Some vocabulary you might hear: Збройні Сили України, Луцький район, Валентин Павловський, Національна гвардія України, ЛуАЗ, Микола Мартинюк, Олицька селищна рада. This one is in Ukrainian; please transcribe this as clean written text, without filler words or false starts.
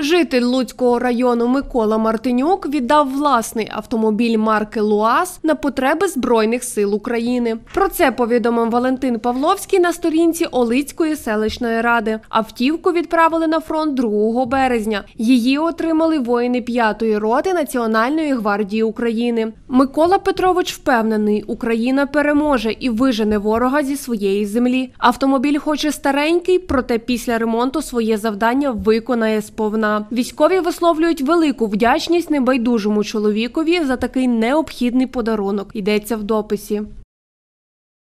Житель Луцького району Микола Мартинюк віддав власний автомобіль марки «ЛуАЗ» на потреби Збройних сил України. Про це повідомив Валентин Павловський на сторінці Олицької селищної ради. Автівку відправили на фронт 2 березня. Її отримали воїни 5-ї роти Національної гвардії України. Микола Петрович впевнений, Україна переможе і вижене ворога зі своєї землі. Автомобіль хоч і старенький, проте після ремонту своє завдання виконає сповна. Військові висловлюють велику вдячність небайдужому чоловікові за такий необхідний подарунок, йдеться в дописі.